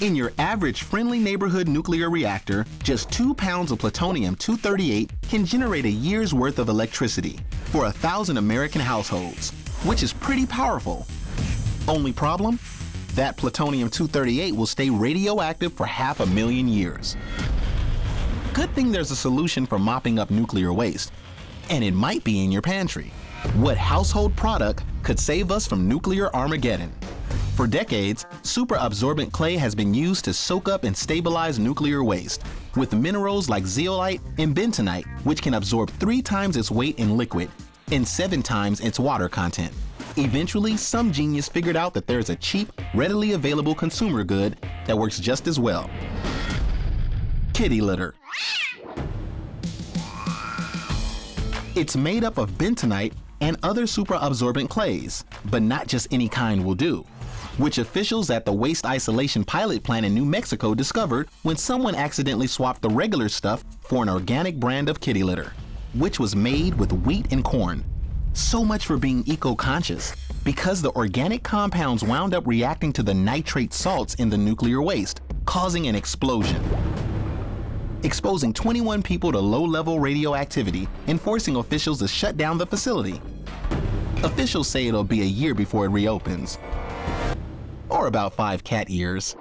In your average friendly neighborhood nuclear reactor, just 2 pounds of plutonium-238 can generate a year's worth of electricity for 1,000 American households, which is pretty powerful. Only problem? That plutonium-238 will stay radioactive for 500,000 years. Good thing there's a solution for mopping up nuclear waste, and it might be in your pantry. What household product could save us from nuclear Armageddon? For decades, superabsorbent clay has been used to soak up and stabilize nuclear waste, with minerals like zeolite and bentonite, which can absorb 3 times its weight in liquid and 7 times its water content. Eventually, some genius figured out that there is a cheap, readily available consumer good that works just as well. Kitty litter. It's made up of bentonite and other superabsorbent clays, but not just any kind will do, which officials at the Waste Isolation Pilot Plant in New Mexico discovered when someone accidentally swapped the regular stuff for an organic brand of kitty litter, which was made with wheat and corn. So much for being eco-conscious, because the organic compounds wound up reacting to the nitrate salts in the nuclear waste, causing an explosion, exposing 21 people to low-level radioactivity and forcing officials to shut down the facility. Officials say it'll be a year before it reopens, or about 5 cat ears.